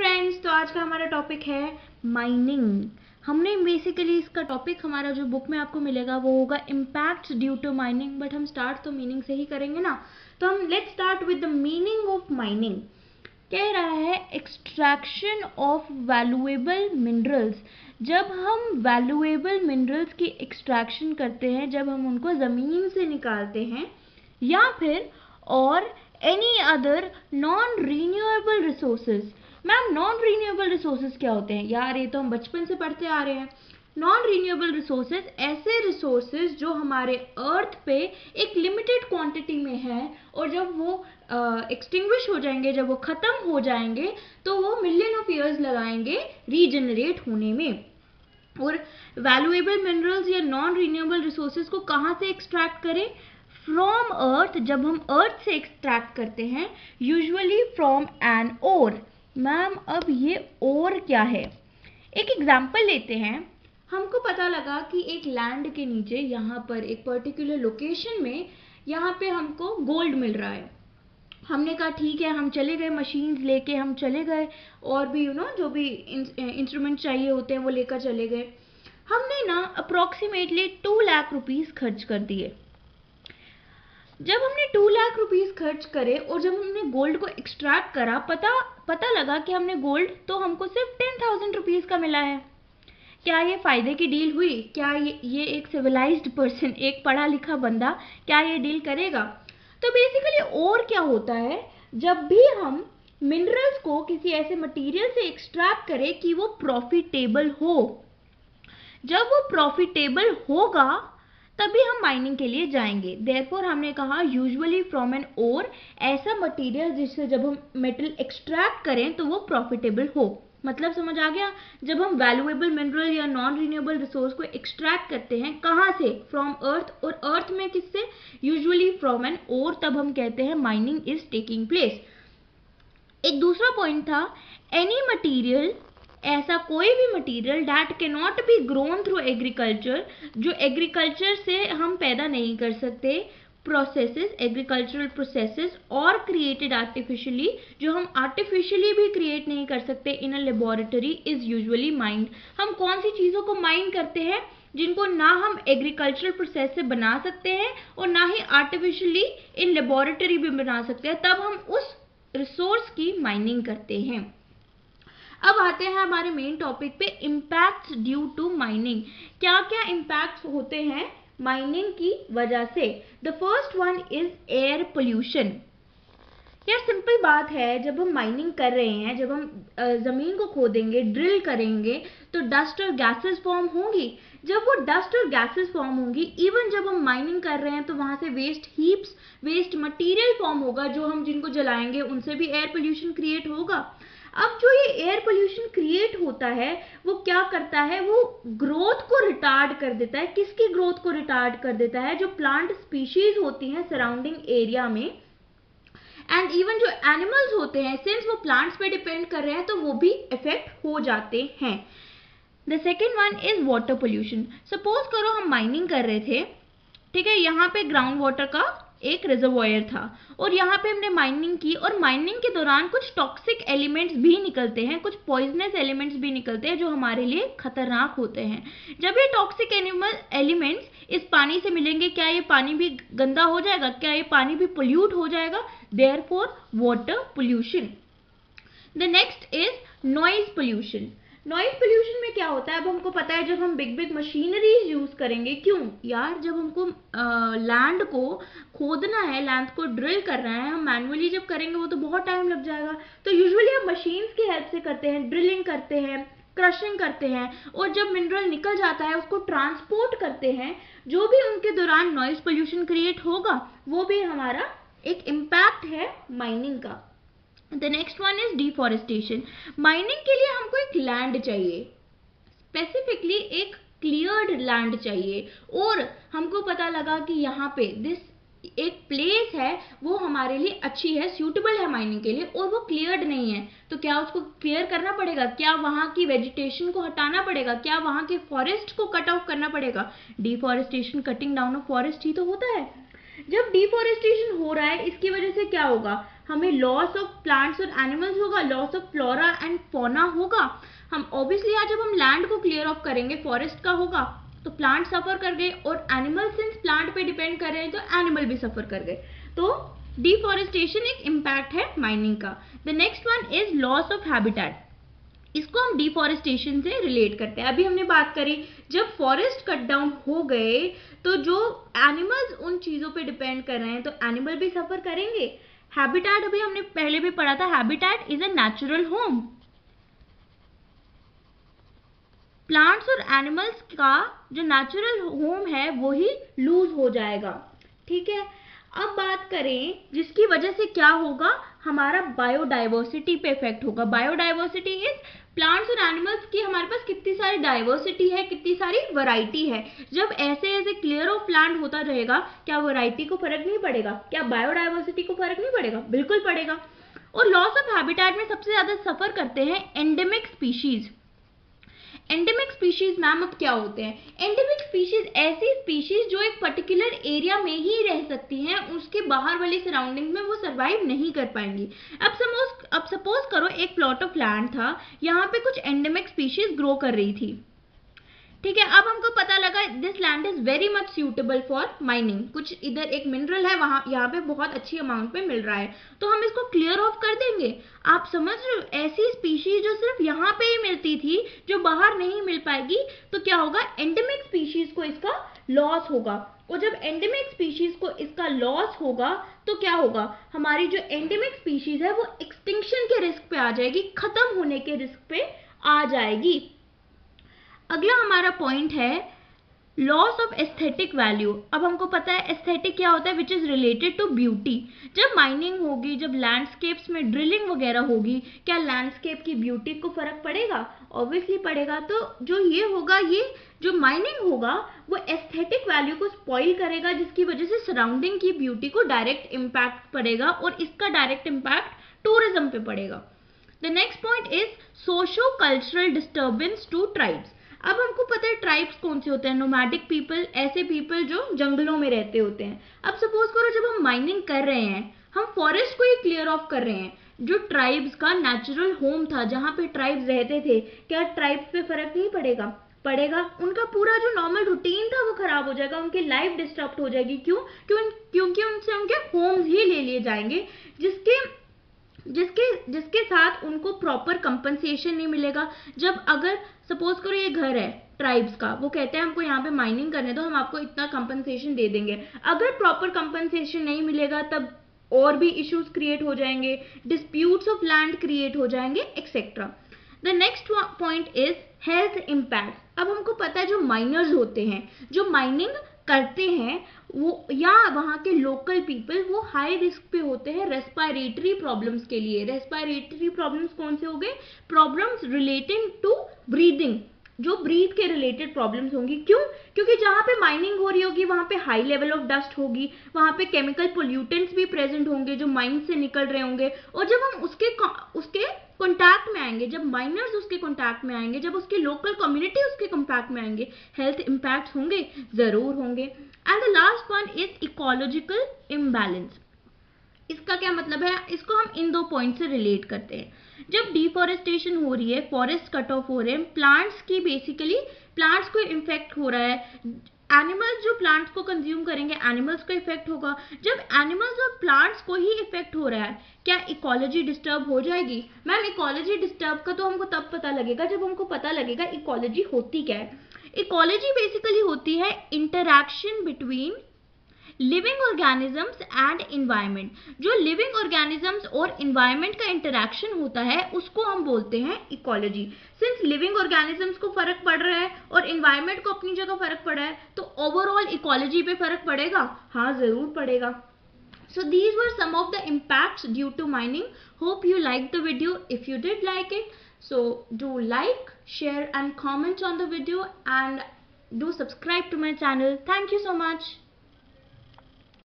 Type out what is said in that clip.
Friends, तो आज का हमारा टॉपिक है माइनिंग। हमने बेसिकली इसका टॉपिक हमारा जो बुक में आपको मिलेगा वो होगा impact due to mining, but हम स्टार्ट तो मीनिंग से ही करेंगे ना। तो हम let's start with the meaning of mining. कह रहा है एक्सट्रैक्शन ऑफ वैल्यूएबल मिनरल्स। जब हम वैल्यूएबल मिनरल्स की एक्सट्रैक्शन करते हैं, जब हम उनको ज़मीन से निकालते हैं या फिर और any other non renewable resources. Ma'am non renewable resources क्या होते हैं? यार ये तो हम बचपन से पढ़ते आ रहे हैं। नॉन रिन्यूएबल रिसोर्सेज ऐसे रिसोर्सेज जो हमारे अर्थ पे एक लिमिटेड क्वांटिटी में है और जब वो एक्सटिंग्विश हो जाएंगे, जब वो ख़त्म हो जाएंगे तो वो मिलियन ऑफ ईयर्स लगाएंगे रीजनरेट होने में। और वैल्यूएबल मिनरल्स या नॉन रिन्यूएबल रिसोर्सेज को कहाँ से एक्सट्रैक्ट करें? From earth. जब हम अर्थ से एक्सट्रैक्ट करते हैं usually from an ore. Ma'am अब ये ओर क्या है? एक एग्जाम्पल लेते हैं। हमको पता लगा कि एक लैंड के नीचे यहाँ पर एक पर्टिकुलर लोकेशन में यहाँ पे हमको गोल्ड मिल रहा है। हमने कहा ठीक है, हम चले गए मशीन्स लेके, हम चले गए और भी जो भी इंस्ट्रूमेंट चाहिए होते हैं वो लेकर चले गए। हमने ना अप्रॉक्सीमेटली 2 लाख रुपीज़ खर्च कर दिए। जब हमने 2 लाख रुपीज़ खर्च करे और जब हमने गोल्ड को एक्सट्रैक्ट करा, पता लगा कि हमने गोल्ड तो हमको सिर्फ 10,000 रुपीज़ का मिला है। क्या ये फ़ायदे की डील हुई? क्या ये एक सिविलाइज्ड पर्सन, एक पढ़ा लिखा बंदा क्या ये डील करेगा? तो बेसिकली और क्या होता है, जब भी हम मिनरल्स को किसी ऐसे मटेरियल से एक्सट्रैक्ट करें कि वो प्रॉफिटेबल हो, जब वो प्रॉफिटेबल होगा तभी हम माइनिंग के लिए जाएंगे। देयरफॉर हमने कहा यूजुअली फ्रॉम एन ओर, ऐसा मटेरियल जिससे जब हम मेटल एक्सट्रैक्ट करें तो वो प्रॉफिटेबल हो। मतलब समझ आ गया, जब हम वैल्यूएबल मिनरल या नॉन रिन्यूएबल रिसोर्स को एक्सट्रैक्ट करते हैं कहाँ से? From earth. और अर्थ में किससे? यूजुअली फ्रॉम एन ओर, तब हम कहते हैं माइनिंग इज टेकिंग प्लेस। एक दूसरा पॉइंट था एनी मटीरियल, ऐसा कोई भी material that can not be grown through agriculture, जो एग्रीकल्चर से हम पैदा नहीं कर सकते, प्रोसेसेस, एग्रीकल्चरल प्रोसेसेस, और क्रिएटेड आर्टिफिशियली, जो हम आर्टिफिशियली भी क्रिएट नहीं कर सकते in a laboratory, is usually mined. हम कौन सी चीज़ों को माइंड करते हैं? जिनको ना हम एग्रीकल्चरल प्रोसेस से बना सकते हैं और ना ही आर्टिफिशियली इन लेबोरेटरी भी बना सकते हैं, तब हम उस रिसोर्स की माइनिंग करते हैं। अब आते हैं हमारे मेन टॉपिक पे, इम्पैक्ट्स ड्यू टू माइनिंग। क्या क्या इम्पैक्ट्स होते हैं माइनिंग की वजह से? The first one is air pollution. यार सिंपल बात है, जब हम माइनिंग कर रहे हैं, जब हम ज़मीन को खोदेंगे, ड्रिल करेंगे तो डस्ट और गैसेस फॉर्म होंगी। जब वो डस्ट और गैसेस फॉर्म होंगी, इवन जब हम माइनिंग कर रहे हैं तो वहाँ से waste heaps, waste material form होगा, जो हम जिनको जलाएंगे उनसे भी एयर पोल्यूशन क्रिएट होगा। अब जो ये एयर पोल्यूशन क्रिएट होता है वो क्या करता है? वो ग्रोथ को रिटार्ड कर देता है। किसकी ग्रोथ को रिटार्ड कर देता है? जो प्लांट स्पीशीज होती हैं सराउंडिंग एरिया में, एंड इवन जो एनिमल्स होते हैं, सिंस वो प्लांट्स पे डिपेंड कर रहे हैं तो वो भी इफेक्ट हो जाते हैं। The second one is water pollution. Suppose करो हम माइनिंग कर रहे थे, ठीक है, यहाँ पे ग्राउंड वाटर का एक रिजर्वॉयर था और यहाँ पे हमने माइनिंग की और माइनिंग के दौरान कुछ टॉक्सिक एलिमेंट्स भी निकलते हैं, कुछ पॉइजनस एलिमेंट्स भी निकलते हैं जो हमारे लिए खतरनाक होते हैं। जब ये टॉक्सिक एलिमेंट्स इस पानी से मिलेंगे, क्या ये पानी भी गंदा हो जाएगा? क्या ये पानी भी पोल्यूट हो जाएगा? Therefore water pollution. The next is noise pollution. Noise pollution में क्या होता है? अब हमको पता है जब हम बिग मशीनरीज यूज़ करेंगे, क्यों यार, जब हमको लैंड को खोदना है, लैंड को ड्रिल करना है, हम मैनुअली जब करेंगे वो तो बहुत टाइम लग जाएगा, तो यूजुअली हम मशीन्स की हेल्प से करते हैं, ड्रिलिंग करते हैं, क्रशिंग करते हैं, और जब मिनरल निकल जाता है उसको ट्रांसपोर्ट करते हैं, जो भी उनके दौरान नॉइज पोल्यूशन क्रिएट होगा वो भी हमारा एक इम्पैक्ट है माइनिंग का। The next one is deforestation. Mining के लिए हमको एक लैंड चाहिए, स्पेसिफिकली एक क्लियर्ड लैंड चाहिए, और हमको पता लगा कि यहाँ पे दिस एक प्लेस है वो हमारे लिए अच्छी है, सूटेबल है माइनिंग के लिए, और वो क्लियर्ड नहीं है, तो क्या उसको क्लियर करना पड़ेगा? क्या वहाँ की वेजिटेशन को हटाना पड़ेगा? क्या वहाँ के फॉरेस्ट को कट ऑफ करना पड़ेगा? Deforestation, cutting down of forest ही तो होता है। जब डिफॉरेस्टेशन हो रहा है इसकी वजह से क्या होगा, हमें लॉस ऑफ प्लांट्स और एनिमल्स होगा, loss of flora and fauna होगा। हम ऑब्वियसली आज जब हम लैंड को क्लियर ऑफ करेंगे फॉरेस्ट का होगा तो प्लांट सफर कर गए, और एनिमल सिंस प्लांट पे डिपेंड कर रहे हैं तो एनिमल भी सफर कर गए। तो डिफॉरेस्टेशन एक इम्पैक्ट है माइनिंग का। The next one is loss of habitat. इसको हम डिफॉरेस्टेशन से रिलेट करते हैं। अभी हमने बात करी जब फॉरेस्ट कट डाउन हो गए तो जो एनिमल्स उन चीज़ों पे डिपेंड कर रहे हैं तो एनिमल भी सफ़र करेंगे। हैबिटेट अभी हमने पहले भी पढ़ा था, habitat is a natural home. Plants और एनिमल्स का जो नेचुरल होम है वो ही लूज हो जाएगा। ठीक है, अब बात करें जिसकी वजह से क्या होगा, हमारा बायोडाइवर्सिटी पे इफेक्ट होगा। बायोडाइवर्सिटी इज प्लांट्स और एनिमल्स की हमारे पास कितनी सारी डाइवर्सिटी है, कितनी सारी वैरायटी है। जब ऐसे ऐसे क्लियर ऑफ प्लांट होता रहेगा, क्या वैरायटी को फर्क नहीं पड़ेगा, क्या बायोडाइवर्सिटी को फर्क नहीं पड़ेगा? बिल्कुल पड़ेगा। और लॉस ऑफ हैबिटेट में सबसे ज्यादा सफर करते हैं endemic species. Endemic species ma'am अब क्या होते हैं? एंडेमिक स्पीशीज ऐसी स्पीशीज जो एक पर्टिकुलर एरिया में ही रह सकती हैं, उसके बाहर वाली सराउंडिंग में वो सर्वाइव नहीं कर पाएंगी। अब सपोज करो एक प्लॉट ऑफ लैंड था, यहाँ पे कुछ एंडेमिक स्पीशीज ग्रो कर रही थी। ठीक है, अब हमको पता लगा this land is very much suitable for mining. कुछ इधर एक मिनरल है, वहाँ यहाँ पे बहुत अच्छी अमाउंट में मिल रहा है, तो हम इसको क्लियर ऑफ कर देंगे। आप समझ रहे हो, ऐसी स्पीशीज जो सिर्फ यहाँ पे ही मिलती थी, जो बाहर नहीं मिल पाएगी, तो क्या होगा, एंडेमिक स्पीशीज को इसका लॉस होगा। और जब एंडेमिक स्पीशीज को इसका लॉस होगा तो क्या होगा, हमारी जो एंडेमिक स्पीशीज है वो एक्सटिंक्शन के रिस्क पे आ जाएगी, खत्म होने के रिस्क पे आ जाएगी। अगला हमारा पॉइंट है लॉस ऑफ एस्थेटिक वैल्यू। अब हमको पता है एस्थेटिक क्या होता है, which is related to beauty. जब माइनिंग होगी, जब लैंडस्केप्स में ड्रिलिंग वगैरह होगी, क्या लैंडस्केप की ब्यूटी को फर्क पड़ेगा? ऑब्वियसली पड़ेगा। तो जो ये होगा, ये जो माइनिंग होगा वो एस्थेटिक वैल्यू को स्पॉइल करेगा, जिसकी वजह से सराउंडिंग की ब्यूटी को डायरेक्ट इम्पैक्ट पड़ेगा, और इसका डायरेक्ट इम्पैक्ट टूरिज्म पे पड़ेगा। The next point is socio cultural disturbance to tribes. अब हमको पता है ट्राइब्स कौन से होते हैं, नोमैडिक पीपल, ऐसे पीपल जो जंगलों में रहते होते हैं। अब सपोज करो जब हम माइनिंग कर रहे हैं, हम फॉरेस्ट को ही क्लियर ऑफ कर रहे हैं, जो ट्राइब्स का नेचुरल होम था, जहाँ पे ट्राइब्स रहते थे, क्या ट्राइब्स पे फर्क नहीं पड़ेगा? पड़ेगा। उनका पूरा जो नॉर्मल रूटीन था वो खराब हो जाएगा, उनकी लाइफ डिस्टर्ब हो जाएगी। क्योंकि उनसे उनके होम्स ही ले लिए जाएंगे, जिसके साथ उनको प्रॉपर कंपनसेशन नहीं मिलेगा। जब अगर सपोज करो ये घर है ट्राइब्स का, वो कहते हैं हमको यहाँ पे माइनिंग करने दो, हम आपको इतना कंपनसेशन दे देंगे, अगर प्रॉपर कंपनसेशन नहीं मिलेगा तब और भी इश्यूज क्रिएट हो जाएंगे, डिस्प्यूट्स ऑफ लैंड क्रिएट हो जाएंगे, etcetera. The next point is health impact. अब हमको पता है जो माइनर्स होते हैं, जो माइनिंग करते हैं वो या वहाँ के लोकल पीपल, वो हाई रिस्क पे होते हैं रेस्पिरेटरी प्रॉब्लम्स के लिए। रेस्पिरेटरी प्रॉब्लम्स कौन से हो गए? प्रॉब्लम्स रिलेटिंग टू ब्रीदिंग, जो ब्रीथ के रिलेटेड प्रॉब्लम्स होंगी। क्यों? क्योंकि जहाँ पे माइनिंग हो रही होगी वहाँ पे हाई लेवल ऑफ डस्ट होगी, वहाँ पे केमिकल पोल्यूटेंट्स भी प्रेजेंट होंगे जो माइन से निकल रहे होंगे, और जब हम उसके कॉन्टैक्ट में आएंगे, जब माइनर्स उसके कॉन्टैक्ट में आएंगे, जब उसकी लोकल कम्युनिटी उसके कॉन्टैक्ट में आएंगे, हेल्थ इम्पैक्ट होंगे, ज़रूर होंगे। And the last one is ecological imbalance. इसका क्या मतलब है? इसको हम इन दो पॉइंट से रिलेट करते हैं। जब डिफॉरेस्टेशन हो रही है, फॉरेस्ट कट ऑफ हो रहे हैं, प्लांट्स की बेसिकली प्लांट्स को इफेक्ट हो रहा है, एनिमल्स जो प्लांट्स को कंज्यूम करेंगे एनिमल्स को इफेक्ट होगा। जब एनिमल्स और प्लांट्स को ही इफेक्ट हो रहा है, क्या इकोलॉजी डिस्टर्ब हो जाएगी? मैम इकोलॉजी डिस्टर्ब का तो हमको तब पता लगेगा जब हमको पता लगेगा इकोलॉजी होती क्या है। इकोलॉजी बेसिकली होती है interaction between living organisms and environment. जो लिविंग ऑर्गेनिजम्स और इन्वायरमेंट का इंटरेक्शन होता है उसको हम बोलते हैं इकोलॉजी। सिंस लिविंग ऑर्गेनिजम्स को फर्क पड़ रहा है और इन्वायरमेंट को अपनी जगह फर्क पड़ा है, तो ओवरऑल इकोलॉजी पे फर्क पड़ेगा, हाँ जरूर पड़ेगा। So these were some of the impacts due to mining. Hope you liked the video. If you did like it, so do like, share and comment on the video, and do subscribe to my channel. Thank you so much.